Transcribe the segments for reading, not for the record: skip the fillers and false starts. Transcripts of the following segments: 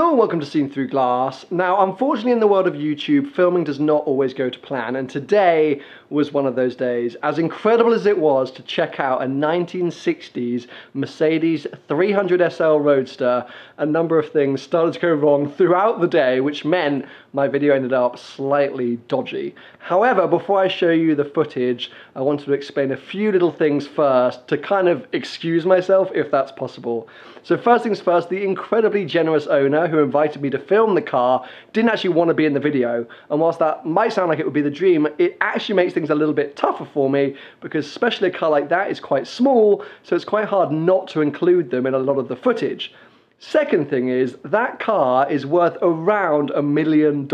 Hello and welcome to Seen Through Glass. Now, unfortunately, in the world of YouTube, filming does not always go to plan, and today was one of those days. As incredible as it was to check out a 1960s Mercedes 300 SL Roadster, a number of things started to go wrong throughout the day, which meant my video ended up slightly dodgy. However, before I show you the footage, I wanted to explain a few little things first to kind of excuse myself, if that's possible. So first things first, the incredibly generous owner who invited me to film the car didn't actually want to be in the video, and whilst that might sound like it would be the dream, it actually makes things a little bit tougher for me, because especially a car like that is quite small, so it's quite hard not to include them in a lot of the footage. Second thing is, that car is worth around $1 million.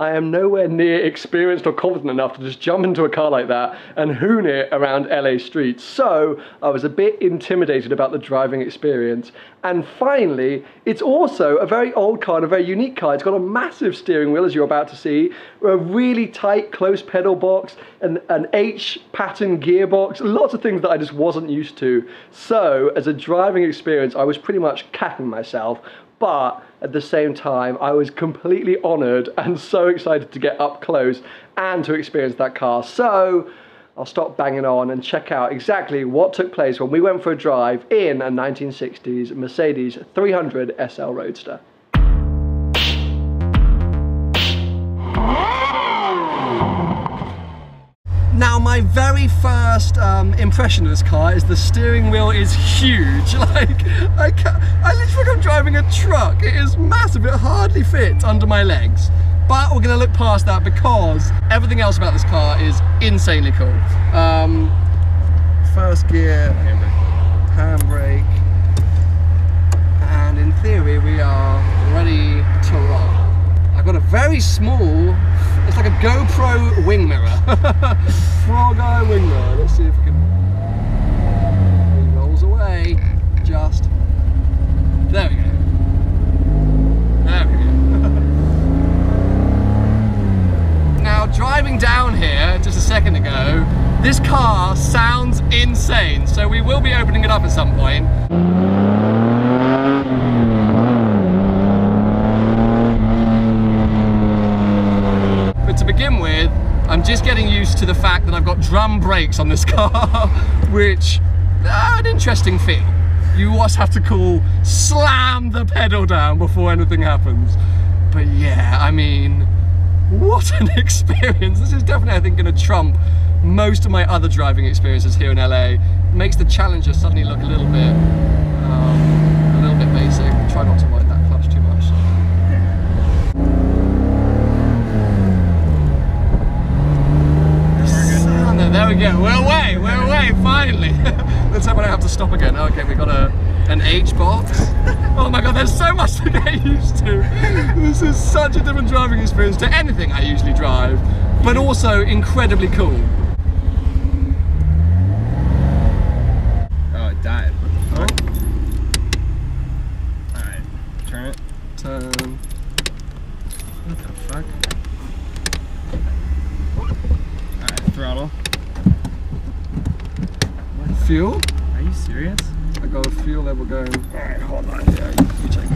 I am nowhere near experienced or confident enough to just jump into a car like that and hoon it around LA streets, so I was a bit intimidated about the driving experience. And finally, it's also a very old car and a very unique car. It's got a massive steering wheel, as you're about to see, a really tight close pedal box, an H pattern gearbox, lots of things that I just wasn't used to. So as a driving experience, I was pretty much myself, but at the same time I was completely honoured and so excited to get up close and to experience that car. So I'll stop banging on and check out exactly what took place when we went for a drive in a 1960s Mercedes 300 SL Roadster. Now, my very first impression of this car is the steering wheel is huge. Like, I literally feel like I'm driving a truck. It is massive. It hardly fits under my legs. But we're going to look past that because everything else about this car is insanely cool. First gear, handbrake, and in theory we are ready to roll. I've got a very small, it's like a GoPro wing mirror. Frog eye wing mirror. Let's see if we can. He rolls away. Just. There we go. There we go. Now, driving down here just a second ago, this car sounds insane. So we will be opening it up at some point. I'm just getting used to the fact that I've got drum brakes on this car, which an interesting feel. You always have to slam the pedal down before anything happens. But yeah, I mean, what an experience. This is definitely, I think, going to trump most of my other driving experiences here in LA. It makes the Challenger suddenly look a little bit basic. Try not to worry. There we go, we're away, finally. Let's hope I don't have to stop again. Okay, we got an H box. Oh my God, there's so much to get used to. This is such a different driving experience to anything I usually drive, but also incredibly cool. Oh, it died. Oh. All right, turn it. Turn. What the fuck? All right, throttle. Fuel? Are you serious? I got fuel level going. Alright, hold on. Yeah, you check it.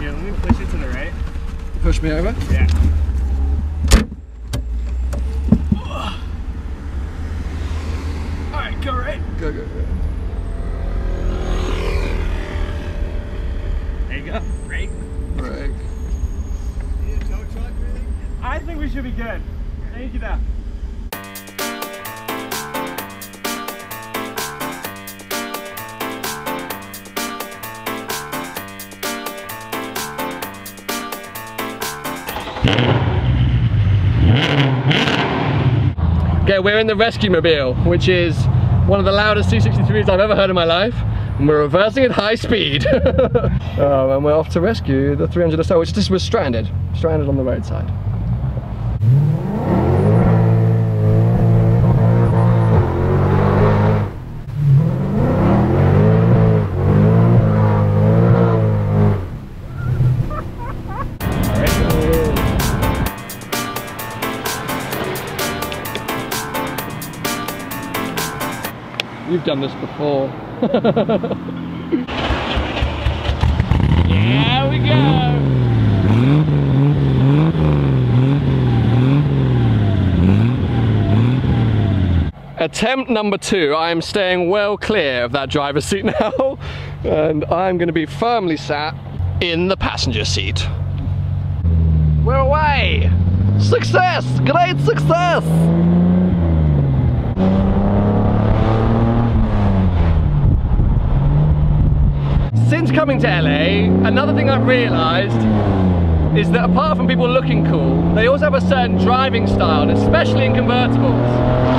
Yeah, let me push it to the right. Push me over? Yeah. Alright, go right. Go, go, go. There you go. Brake. Brake. Need a tow truck, really? I think we should be good. Thank you, Dan. Okay, we're in the rescue mobile, which is one of the loudest 263s I've ever heard in my life. And we're reversing at high speed. And we're off to rescue the 300 SL, which just was stranded on the roadside. You've done this before. Yeah, we go. Attempt number 2, I am staying well clear of that driver's seat now, and I'm going to be firmly sat in the passenger seat. We're away! Success! Great success! Since coming to LA, another thing I've realised is that apart from people looking cool, they also have a certain driving style, especially in convertibles.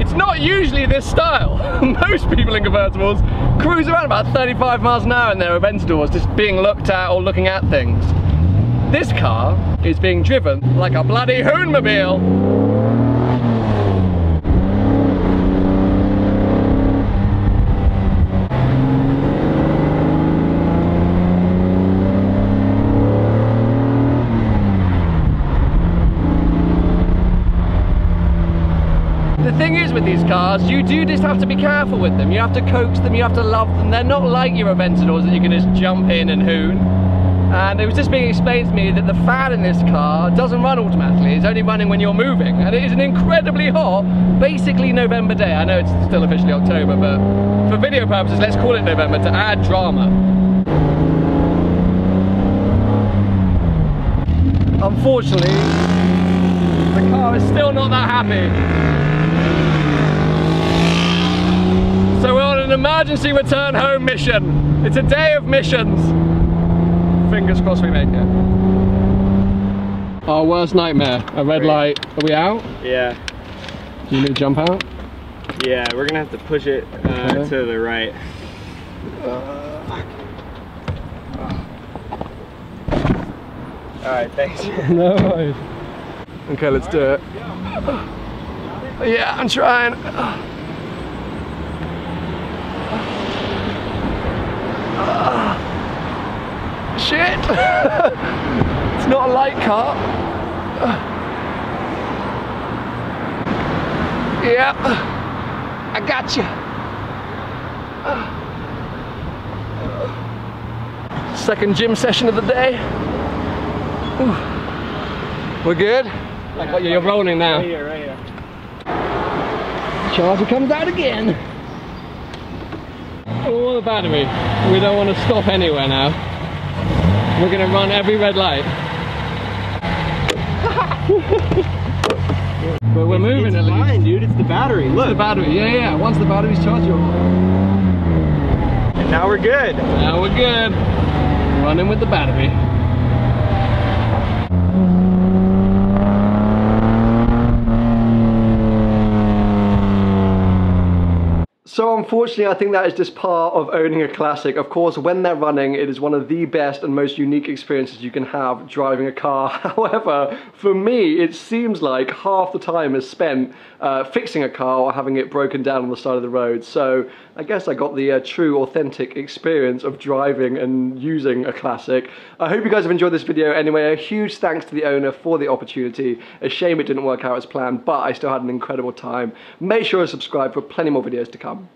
It's not usually this style. Most people in convertibles cruise around about 35 miles an hour in their Aventadors, just being looked at or looking at things. This car is being driven like a bloody Hoonmobile. The thing is with these cars, you do just have to be careful with them. You have to coax them, you have to love them. They're not like your Aventadors that you can just jump in and hoon. And it was just being explained to me that the fan in this car doesn't run automatically, it's only running when you're moving. And it is an incredibly hot, basically November day. I know it's still officially October, but for video purposes, let's call it November to add drama. Unfortunately, the car is still not that happy. So we're on an emergency return home mission. It's a day of missions. Fingers crossed we make it. Our worst nightmare, a red light. Are we out? Yeah. Do you need to jump out? Yeah, we're gonna have to push it okay. To the right. All right, thanks. No worries. Okay, let's do it. Yeah, I'm trying. Shit! It's not a light car. Yep, I got you. Second gym session of the day. We're good. Like what you're rolling now. Right here, right here. Charger comes out again. All the battery. We don't want to stop anywhere now. We're gonna run every red light. But we're moving at least. It's fine, dude, it's the battery. Look. It's the battery, yeah. Once the battery's charged, you're and now we're good. Now we're good. Running with the battery. So unfortunately, I think that is just part of owning a classic. Of course, when they're running, it is one of the best and most unique experiences you can have driving a car. However, for me, it seems like half the time is spent fixing a car or having it broken down on the side of the road. So I guess I got the true, authentic experience of driving and using a classic. I hope you guys have enjoyed this video. Anyway, a huge thanks to the owner for the opportunity. A shame it didn't work out as planned, but I still had an incredible time. Make sure to subscribe for plenty more videos to come.